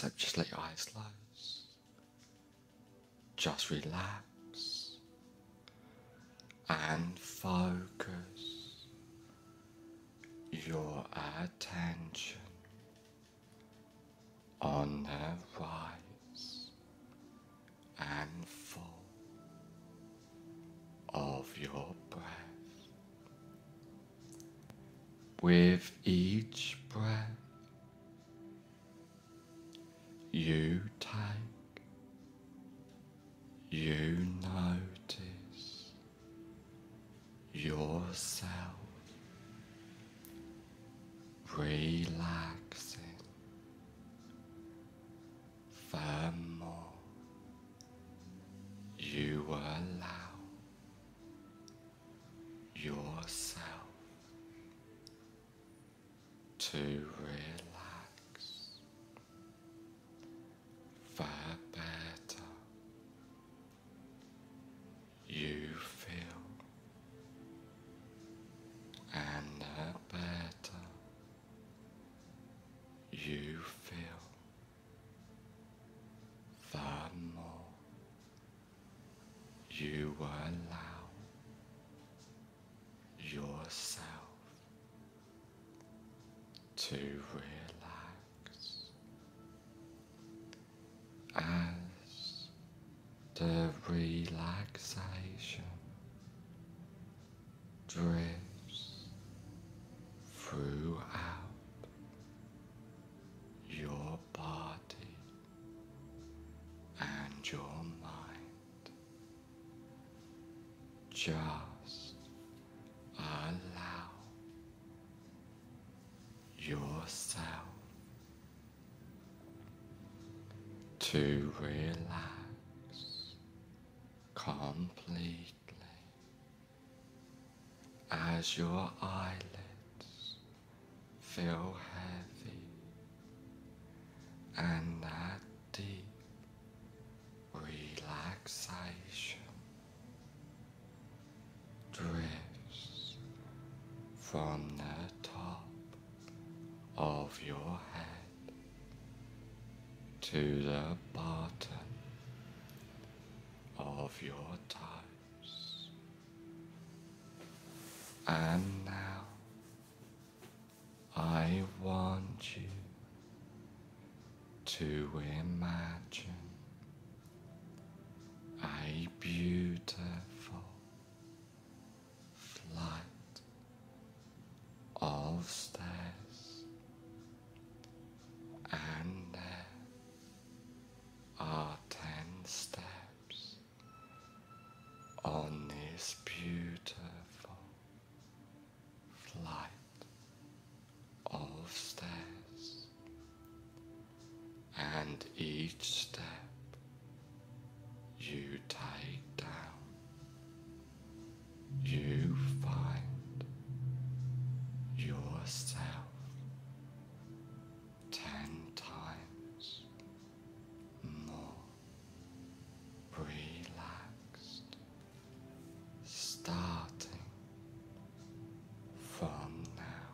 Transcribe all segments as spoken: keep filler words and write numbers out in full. So just let your eyes close. Just relax and focus your attention on the rise and fall of your breath. With each breath, you take, you notice yourself relaxing the more you allow yourself to relax. You allow yourself to relax as the relaxation drifts throughout your body and your mind. Just allow yourself to relax completely as your eyelids feel heavy and that deep relaxation drifts from the top of your head to the bottom of your toes. And now I want you to imagine a beautiful flight of stairs, and there are ten steps on this beautiful flight of stairs, and each step you take down, you find yourself ten times more relaxed, starting from now.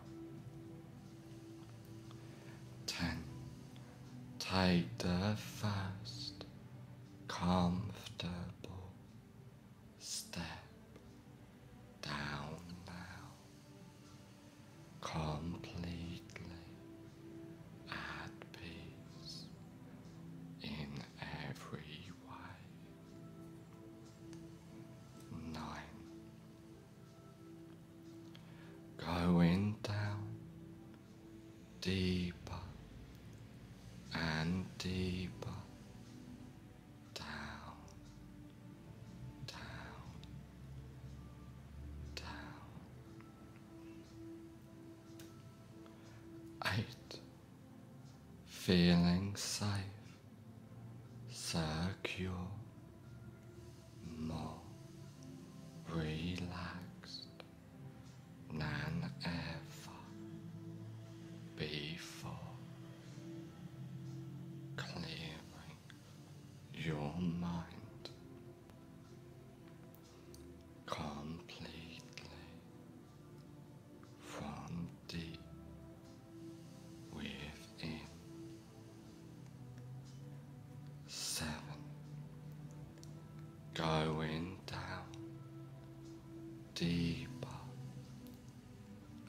Ten. Take the first comfortable step. Down now, completely at peace in every way. Nine. Going down deeper and deeper. Feeling safe, secure, more relaxed than ever before, clearing your mind completely from deep. deeper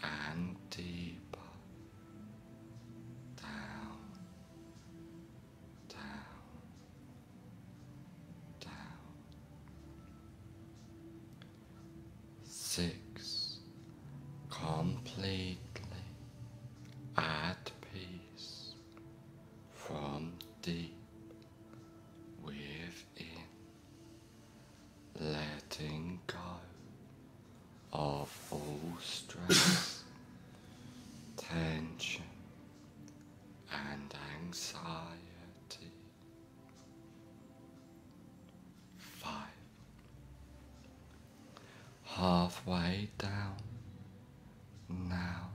and deeper down, down, down. Six, completely at peace from deep within, letting go of all stress, tension and anxiety. Five. Halfway down now,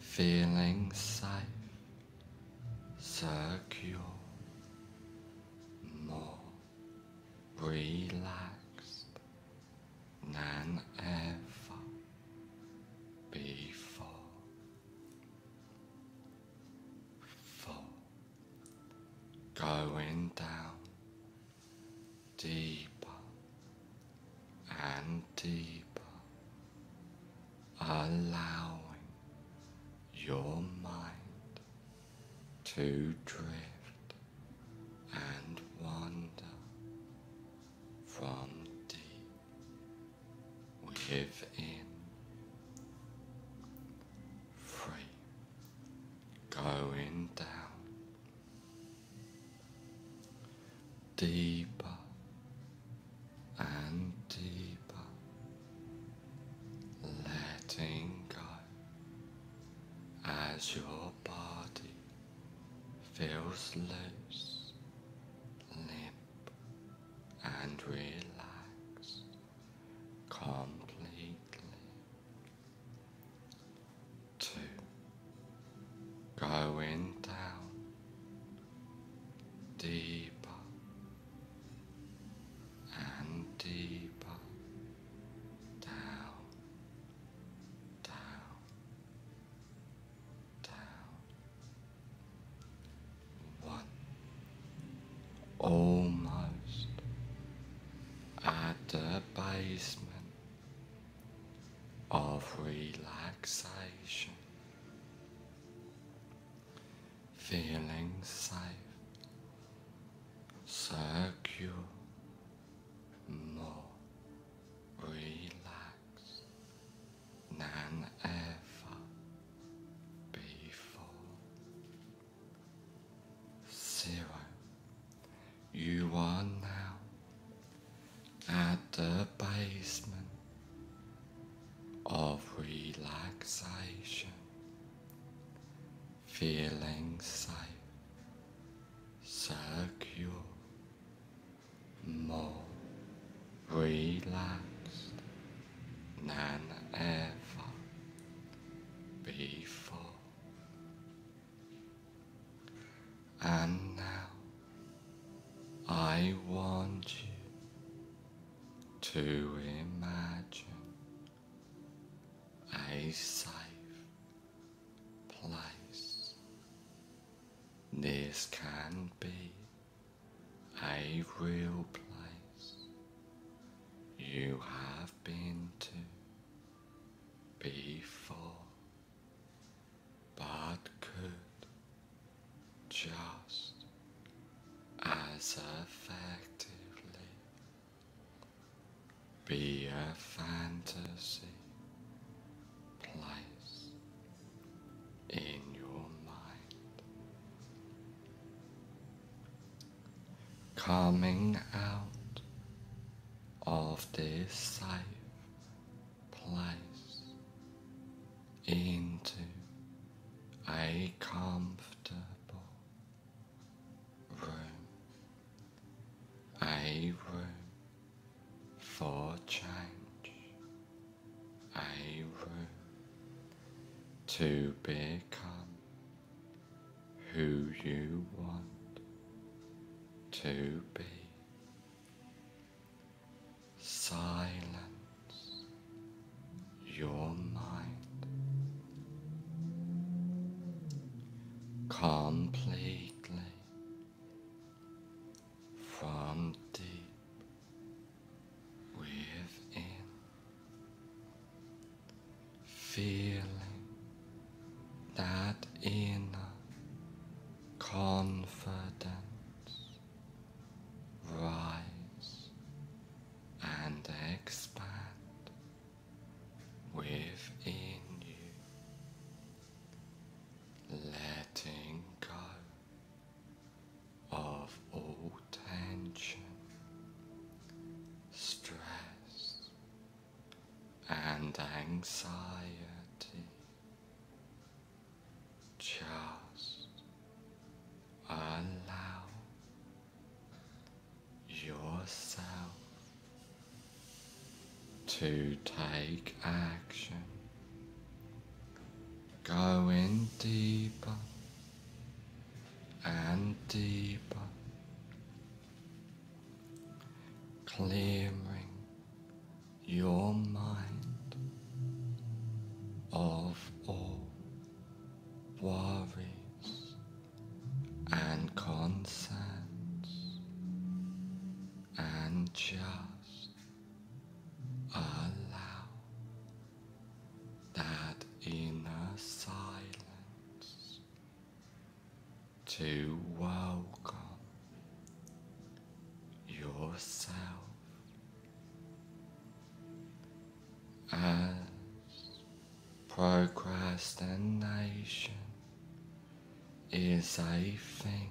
feeling safe, secure, more relaxed than ever before. Four. Going down deeper and deeper, allowing your mind to drift and wander from within. Three. Going down deeper and deeper, letting go as your body feels loose, limp and relaxed. Calm. Going down deeper and deeper, down, down, down. One. Almost at the basement of relaxation, feeling safe, secure, more relaxed than ever before. Zero. You are now at the basement of relaxation, feeling safe, secure, more relaxed than ever before. And now I want you to imagine a safe place. This can be a real place you have been to before, but could just as effectively be a fantasy place in your mind. Coming out of this safe place into a comfortable room, a room for change, a room to become who you want to be. Silence your mind completely from deep within. confidence, rise and expand within you, letting go of all tension, stress and anxiety. Just allow yourself to take action, going deeper and deeper, clearing your mind of all worries and concerns, and just allow that inner silence to welcome yourself as procrastination is a thing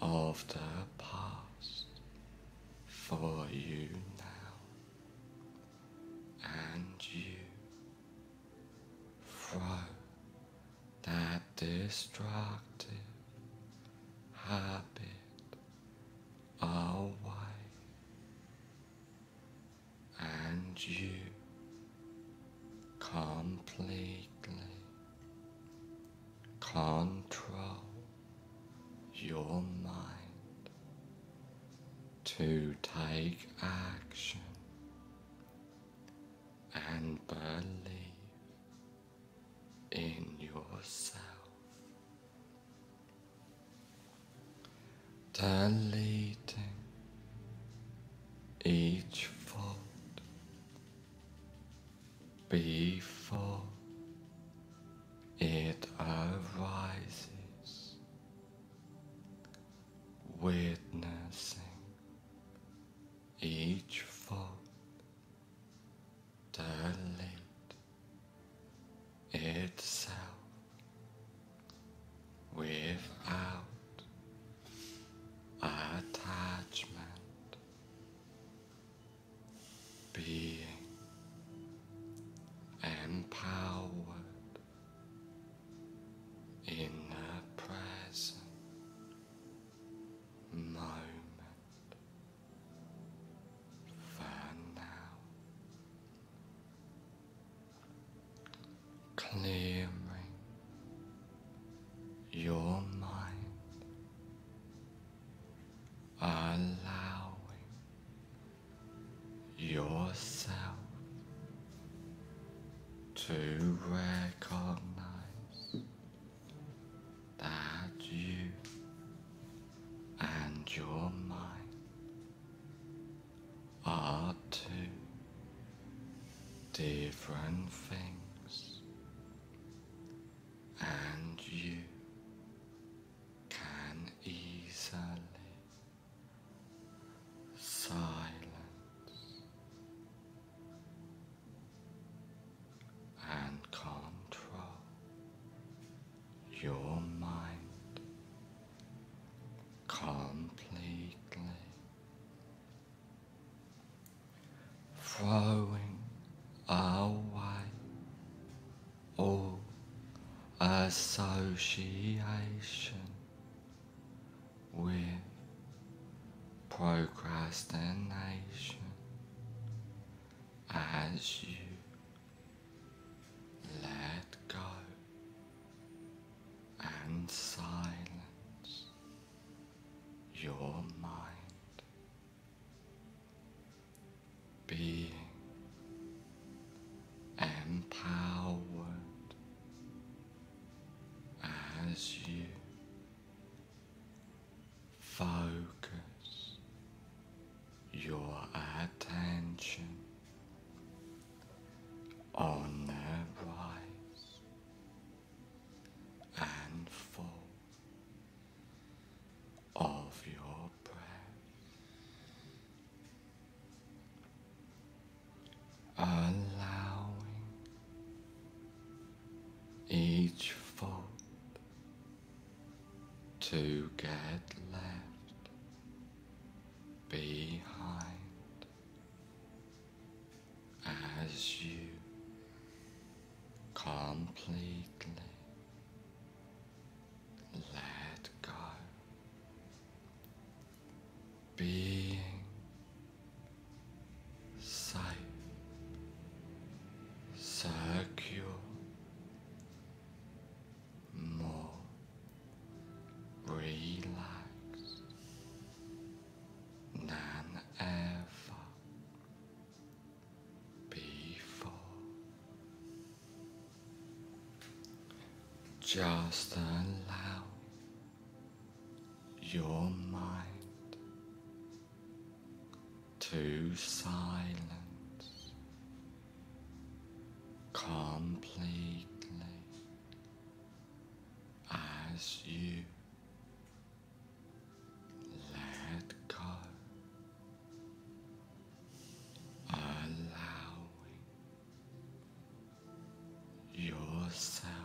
of the past for you now, and you throw that destructive habit away, and you completely control your mind to take action and believe in yourself. Deleting each fault before it arises, witnessing each fault, delete itself without attachment, being empowered in the present moment for now, clearing your mind, allowing yourself to recognize that you and your mind are two different things, and you can easily silence and control your mind completely, throwing away all association with procrastination as you let go and silence your mind, being empowered as you focus your attention on the rise and fall to get left behind as you completely let go, being safe, secure, more relaxed than ever before. Just allow your mind to silence completely as you let go, allowing yourself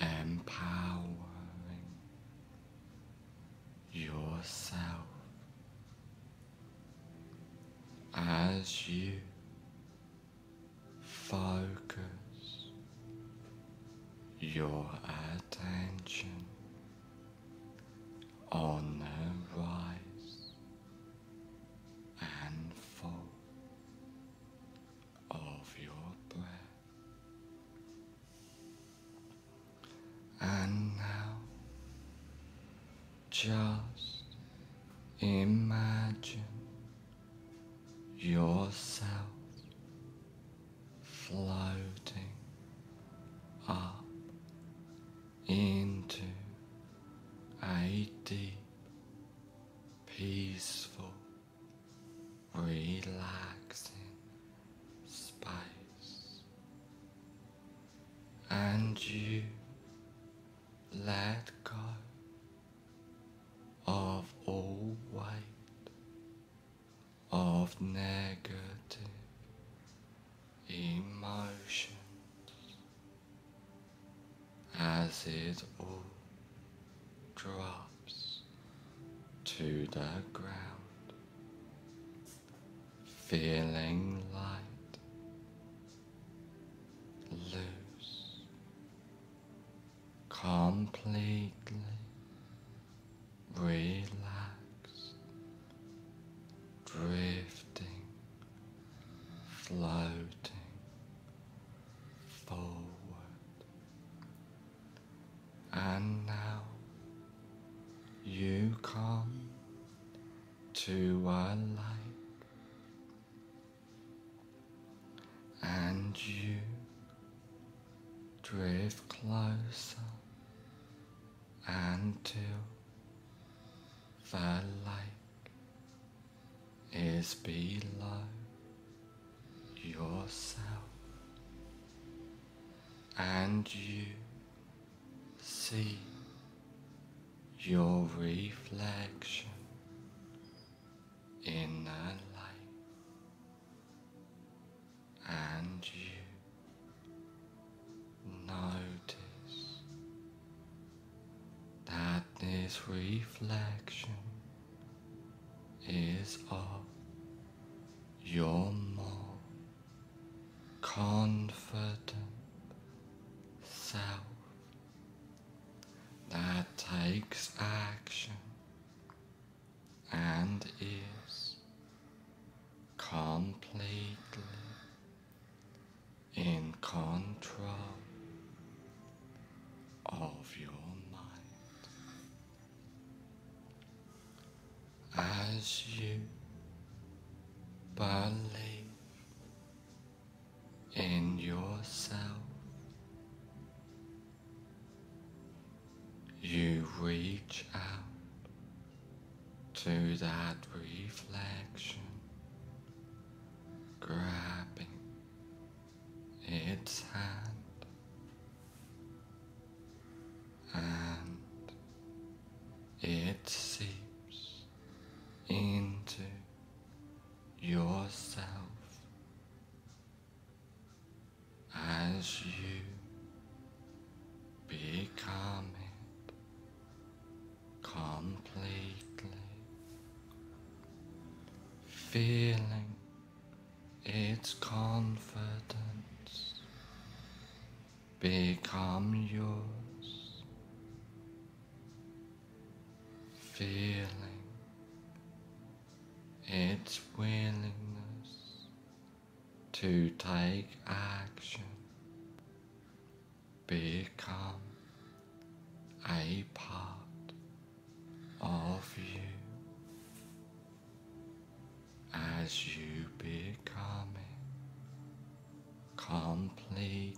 empowering yourself as you focus your attention on the rise and fall of your breath. And now, just imagine yourself floating up into a deep, peaceful, relaxing space, and you let go of all weight of negative emotions as it all drops to the ground, feeling light, loose, completely relaxed, drifting, floating forward. And now you come to a lake and you drift closer until the lake is below yourself and you see your reflection in the lake, and you notice that this reflection is of your more confident self that takes action and is completely in control of your mind. As you believe in yourself, you reach out to that reflection, grabbing its hand It seeps into yourself as you become it completely, feeling its confidence become yours. Feeling its willingness to take action become a part of you as you become it completely,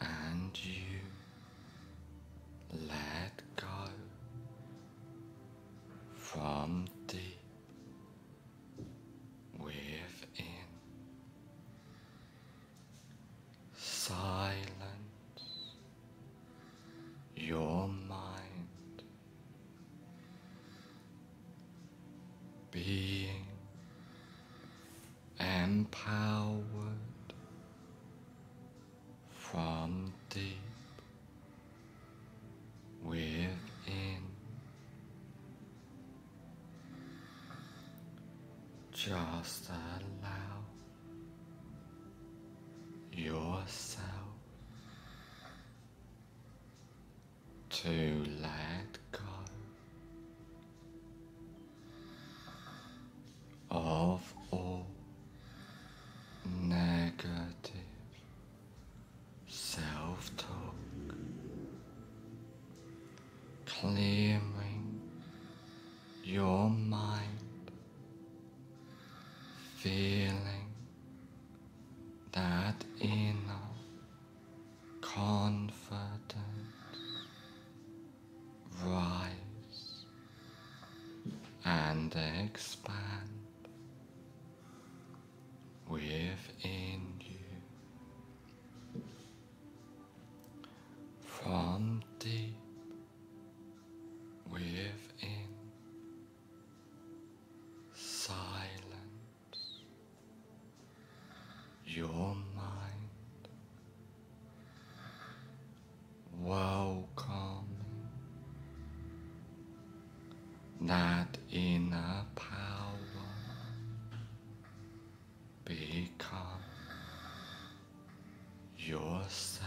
and you let go from deep within. Silence your mind, being empowered from deep within. Just allow yourself to let go of all negative self-talk, clearing your mind, feeling that inner confidence rise and expand within you. From deep within, silence your mind, welcoming that inner power become yourself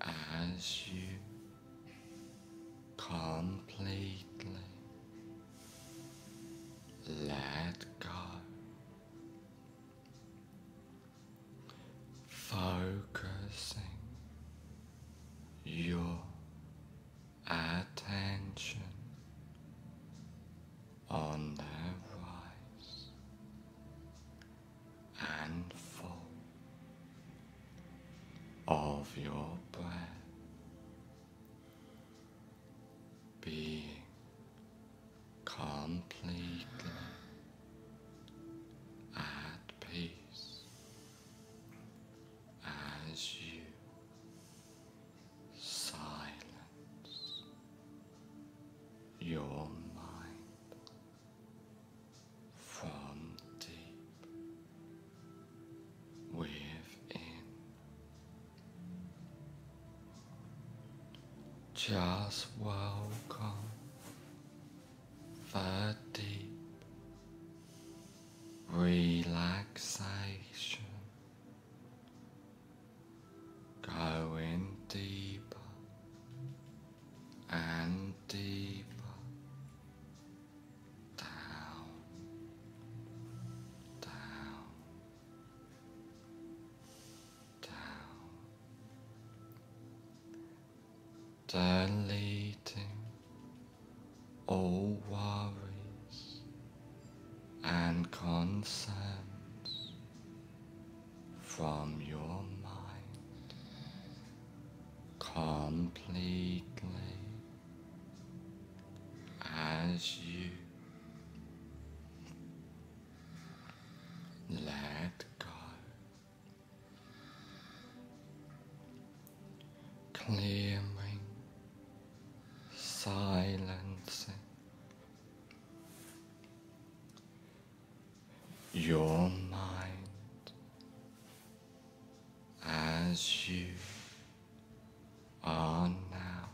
as you completely let go. Focusing your attention on the rise and fall of your breath, being completely at peace as you silence your mind from deep within. Just welcome the deep relaxation, going deeper and deeper down, down, down, deleting all worries and concerns from your mind completely as you let go. clearing, silencing your mind as you are now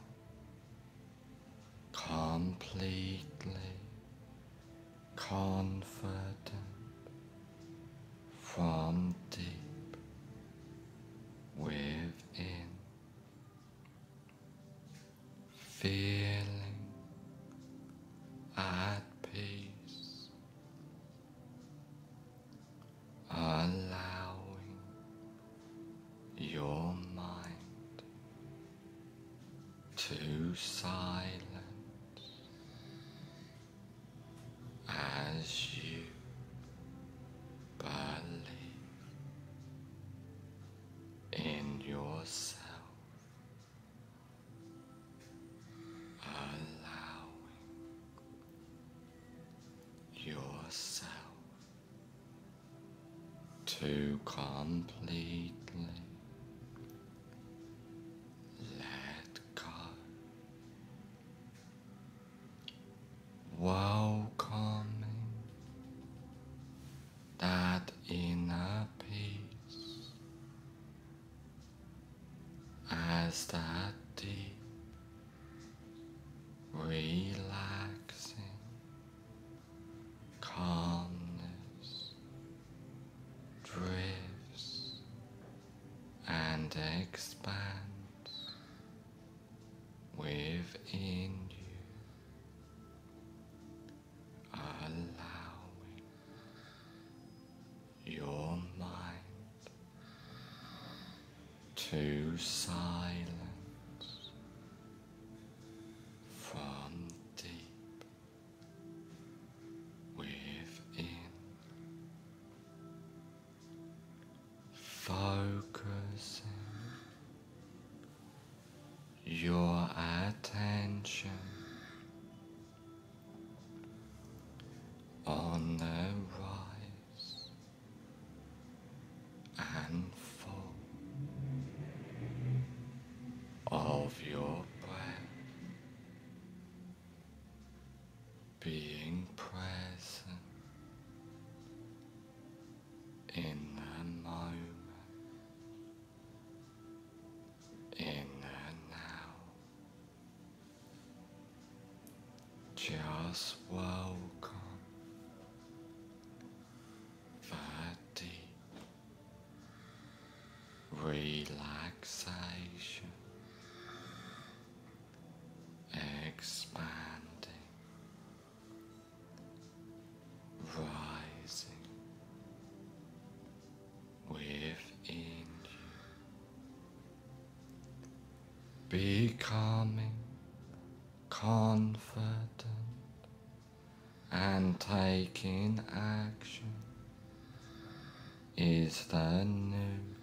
completely confident from deep within, feeling at peace, allowing your mind to silence as you believe in yourself. Yourself to completely let go, welcoming that inner peace as that deep relaxing calmness drifts and expands within you, allowing your mind to silence from focusing your attention on the rise and fall of your breath, being present in the moment. Just welcome that deep relaxation, expanding, rising within you, becoming confident and taking action is the new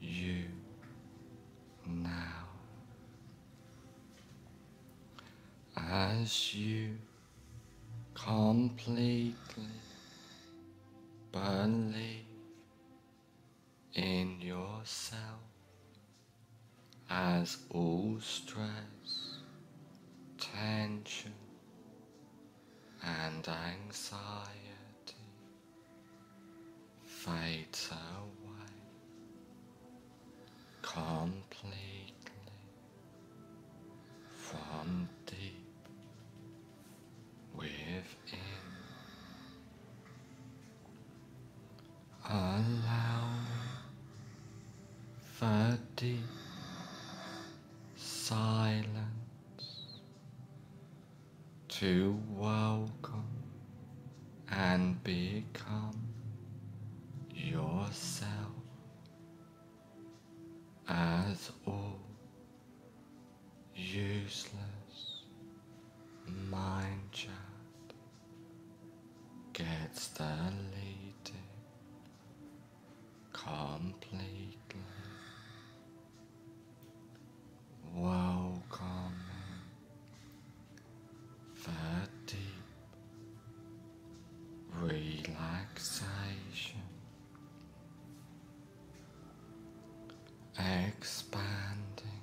you now. As you completely believe in yourself as all stress, tension, and anxiety fades away completely from deep within, allowing the deep silence to welcome and become yourself as all useless mind chat gets deleted completely, welcome the deep relaxation, expanding,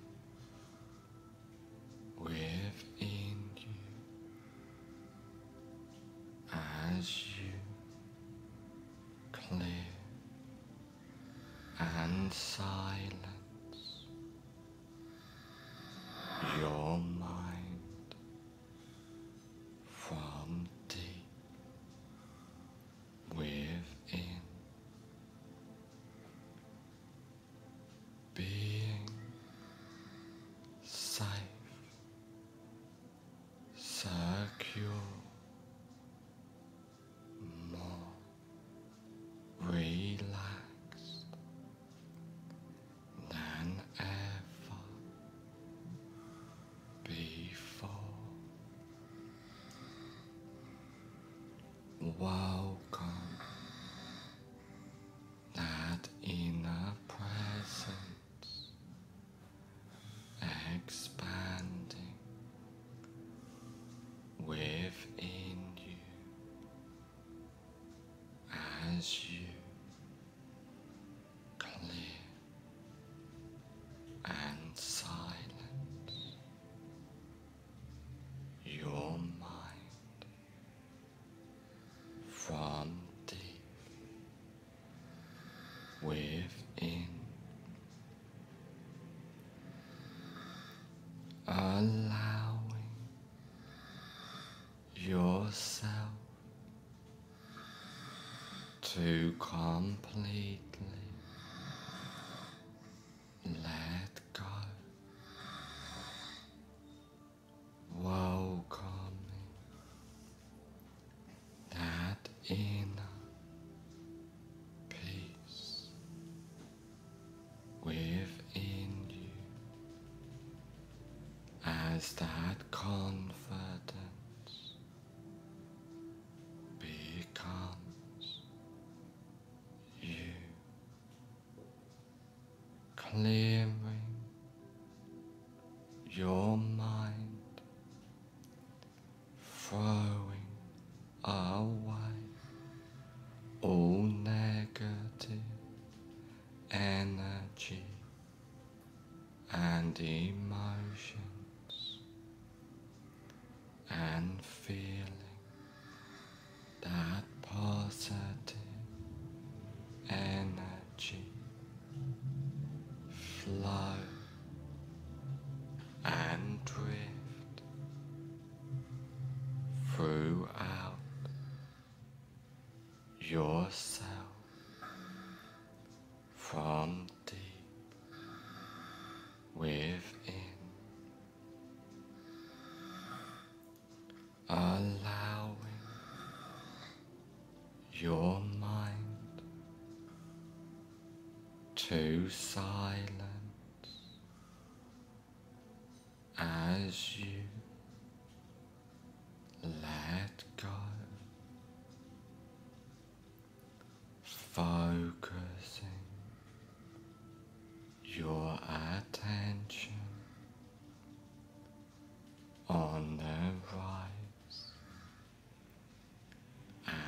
and silence your mind from deep within, being safe, secure, more relaxed than ever before. Welcome that inner presence, expanding within you as you clear and silence your mind from deep within. Allowing yourself to completely let go, welcoming that inner peace within you as that confidence becomes you, clearing your mind, throwing away all negative energy and emotions, and feeling that positive energy flow and drift throughout yourself from deep within, allowing your mind to silence as you let go, focusing your attention on the rise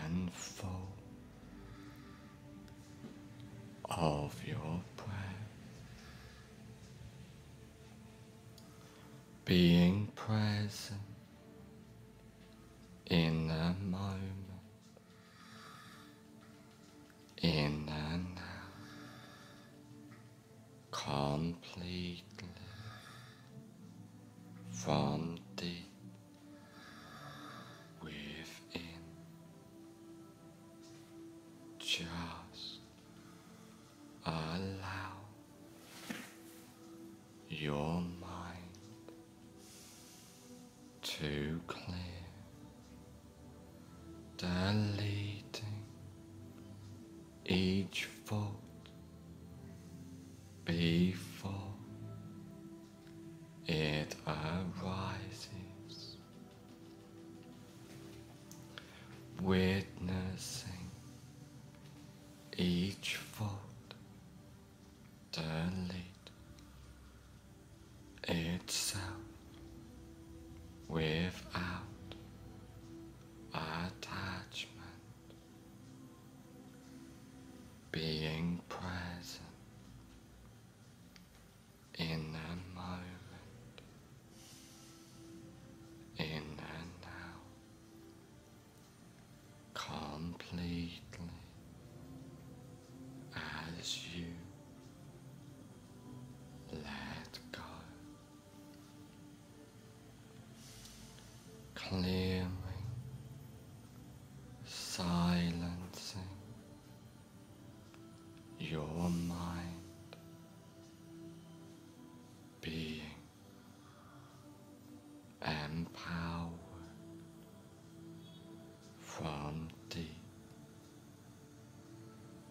and fall of your breath. Being present in the moment, in the now, completely from deep within, just allow your mind to clear, deleting each thought before it arises, witnessing each thought delete itself without attachment, being present in the moment, in the now, completely as you clearing, silencing your mind, being empowered from deep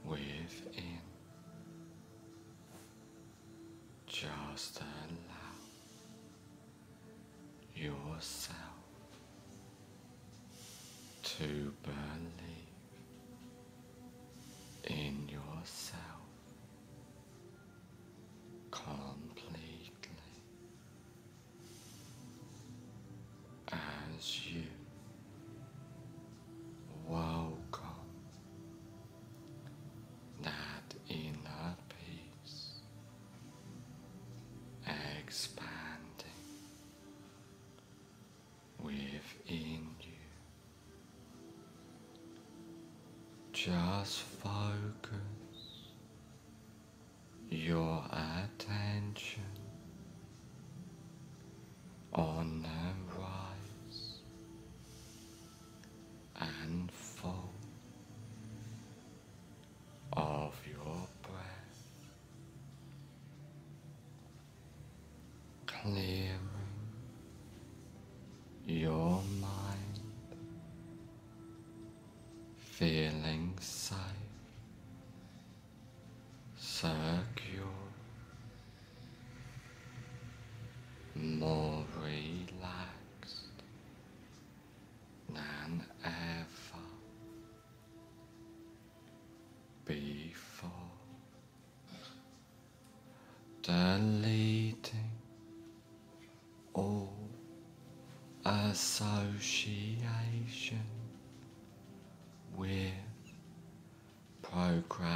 within. Just allow yourself to believe in yourself completely as you welcome that inner peace expanding within you. Just focus your attention on the rise and fall of your breath, clearing your mind, feeling safe, secure, more relaxed than ever before, deleting all association with procrastination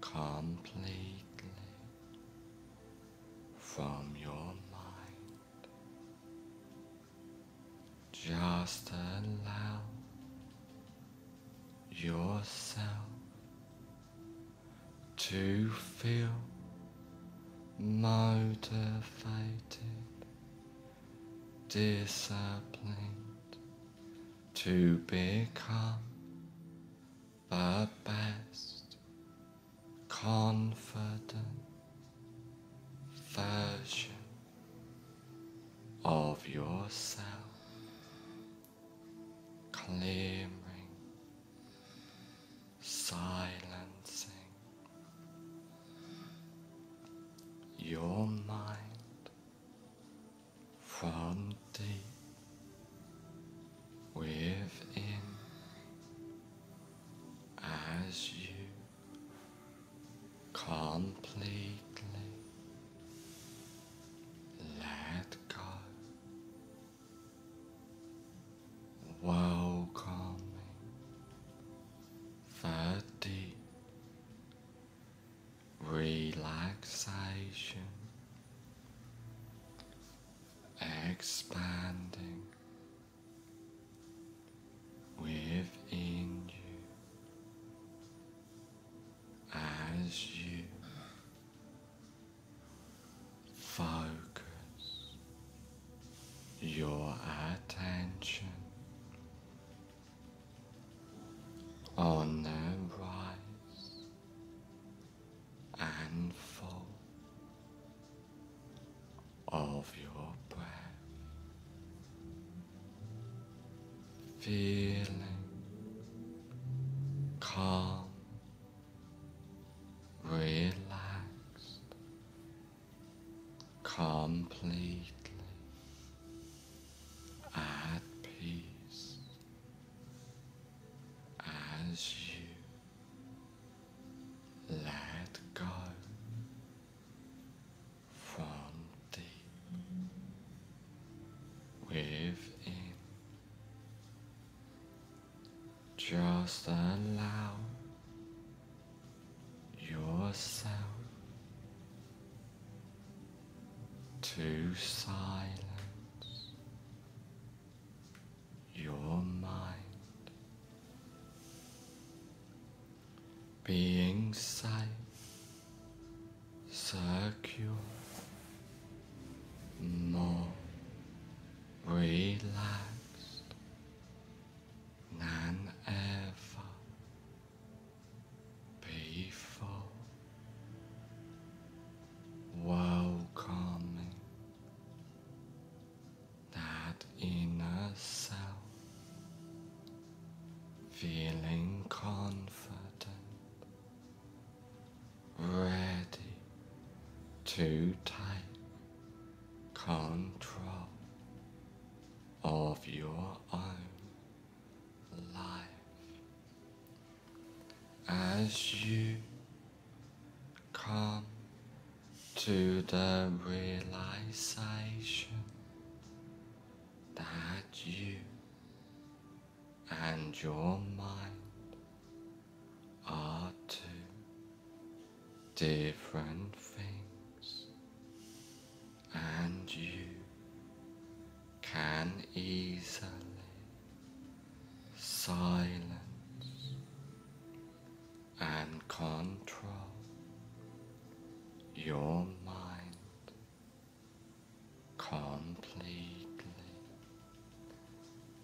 completely from your mind. Just allow yourself to feel motivated, disciplined, to become the best, confident version of yourself, clearing, silencing your mind from deep within, as you completely let go, welcoming the deep relaxation, expanding within you as you focus your attention on the rise and fall of your breath, feeling calm, relaxed, completely at peace as you let go from deep within. Just allow yourself to silence your mind, being safe, secure, more Feeling confident, ready to take control of your own life as you come to the realization that you and your mind are two different things, and you can easily silence and control your mind completely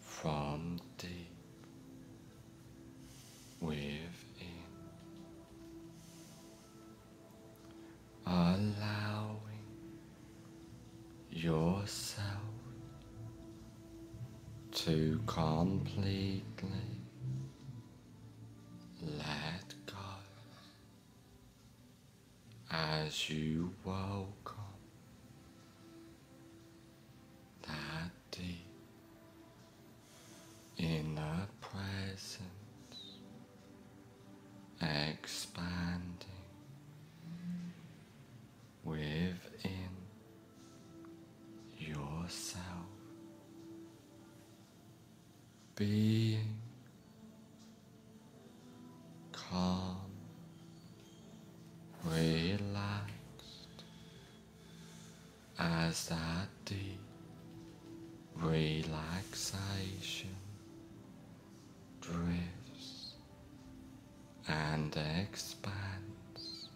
from deep within, allowing yourself to completely let go as you welcome that deep inner presence expanding within yourself, being calm, relaxed as that deep relaxation drifts and expands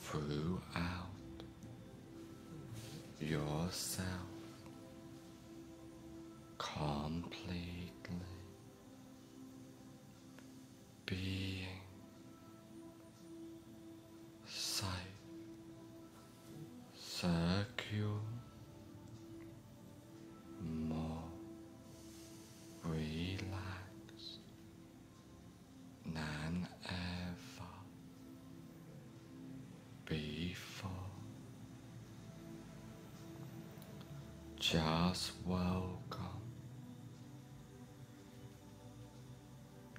throughout yourself completely, being safe, secure, more relaxed than ever before. Just welcome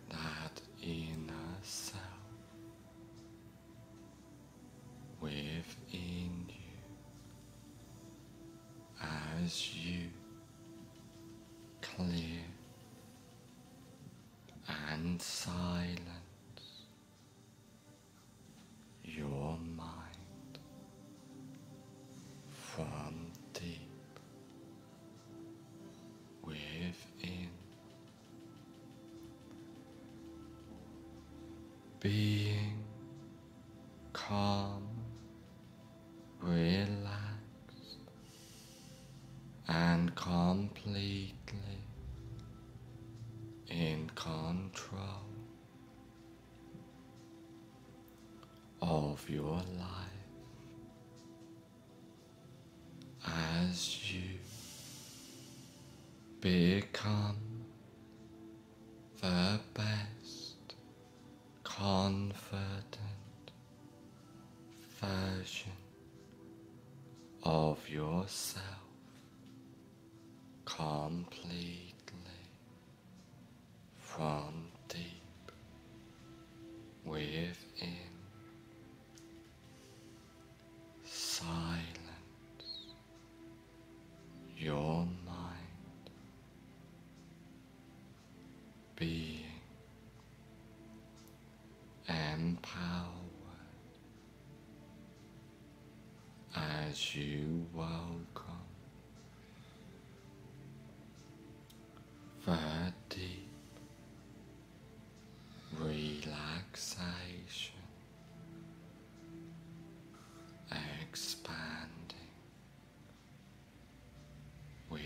that inner self within you as you clear and silence your mind from deep within, being calm, relaxed, and completely in control of your life as you become the best confident version of yourself completely from deep within, silence your mind, being empowered as you welcome the deep relaxation expanding within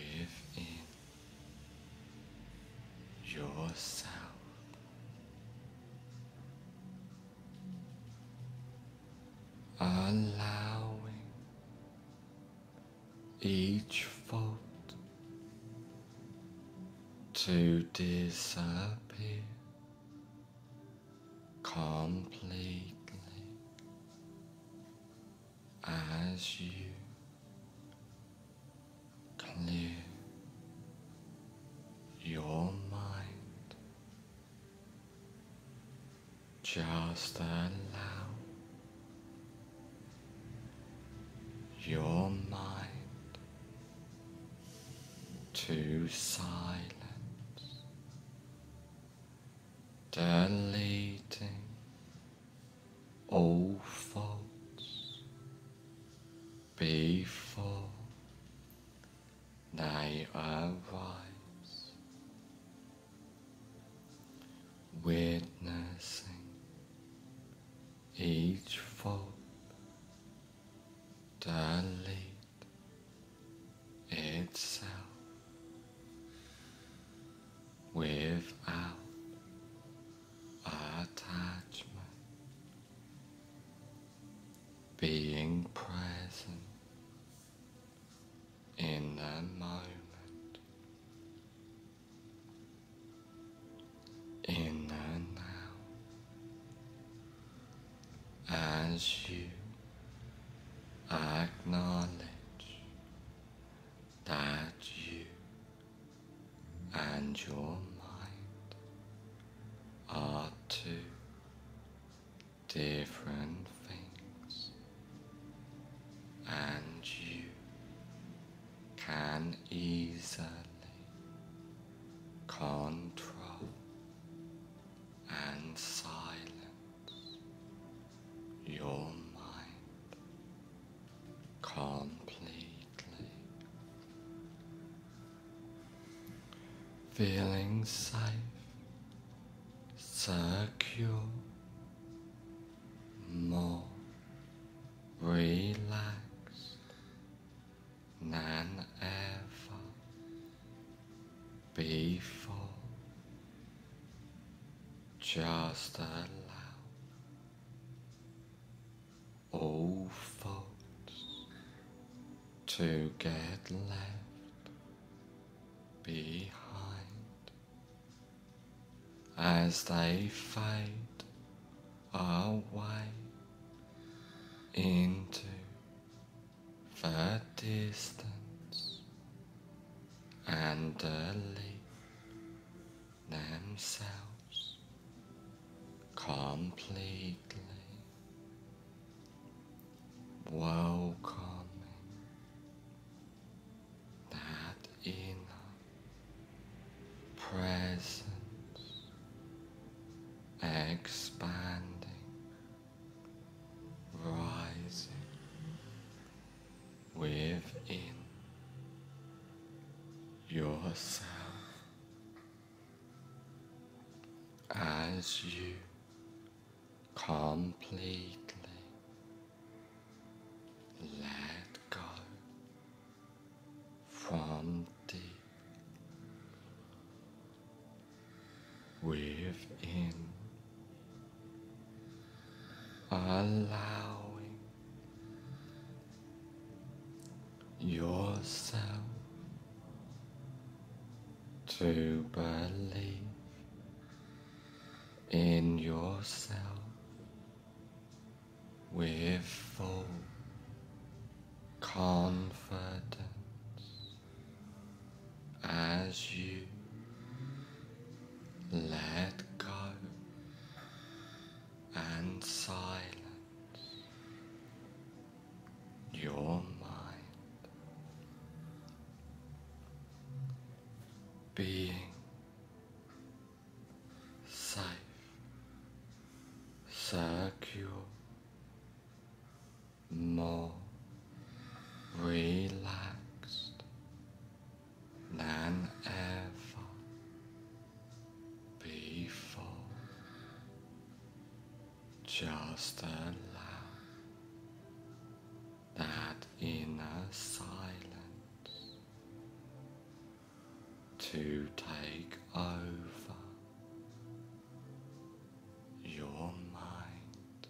yourself. Allowing each foot to disappear completely as you clear your mind. Just allow your mind to silence, deleting all faults before they arise, witnessing each fault. Delete itself without attachment, being present in the moment, in the now, as you acknowledge that you and your mind are two different things, and you can easily control and silence your mind completely. Feeling safe, secure, more relaxed than ever before. Just allow all thoughts to get left behind as they fade away into the distance and delete themselves completely. Welcome inner presence, expanding, rising within yourself as you completely let go from within, allowing yourself to believe in yourself with full confidence as you let go and silence your mind, being safe, secure, more relaxed than ever before. Just allow that inner silence to take over your mind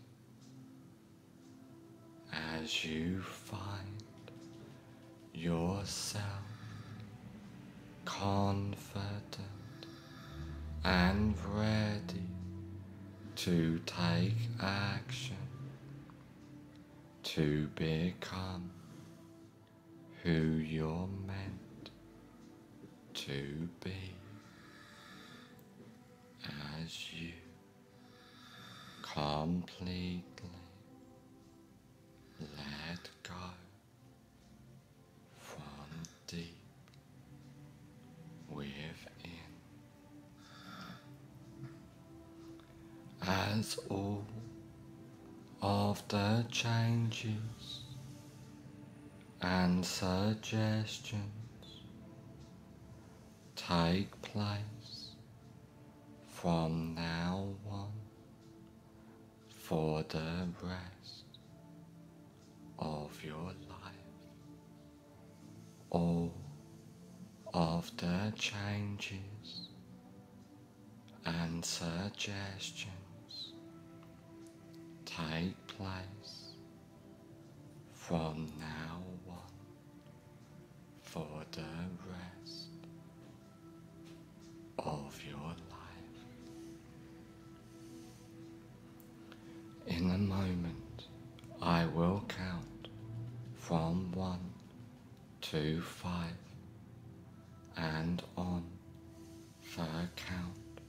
as you find yourself confident and ready to take action to become who you're meant to be as you completely let go from deep within. As all of the changes and suggestions take place from now on for the rest of your life, all of the changes and suggestions take place from now on for the rest of your life. In a moment, I will count from one to five, and on the count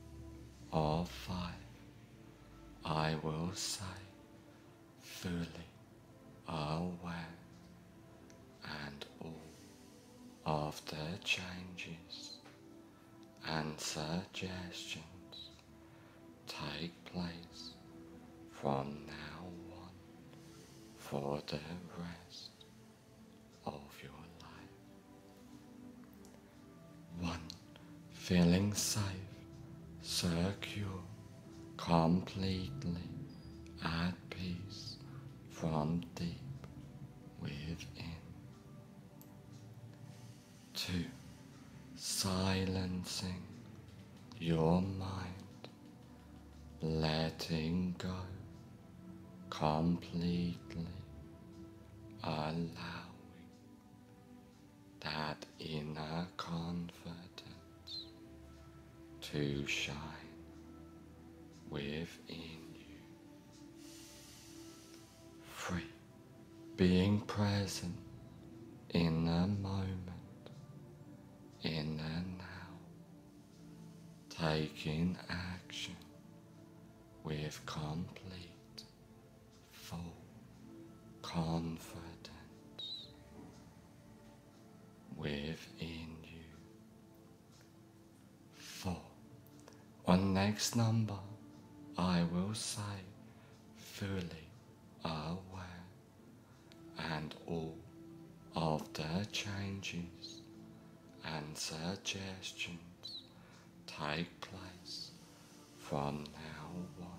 of five, I will say fully aware, and all of the changes and suggestions take place from now on for the rest of your life. One, feeling safe, secure, completely at peace from deep within. Two, silencing your mind, letting go completely, allowing that inner confidence to shine within you. Three, being present in the moment, in the now, taking action with complete full confidence within you. Four. On next number, I will say fully aware, and all of the changes and suggestions take place from now on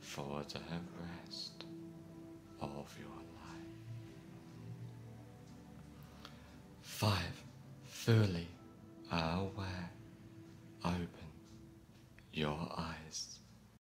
for the rest of your life. Five, fully aware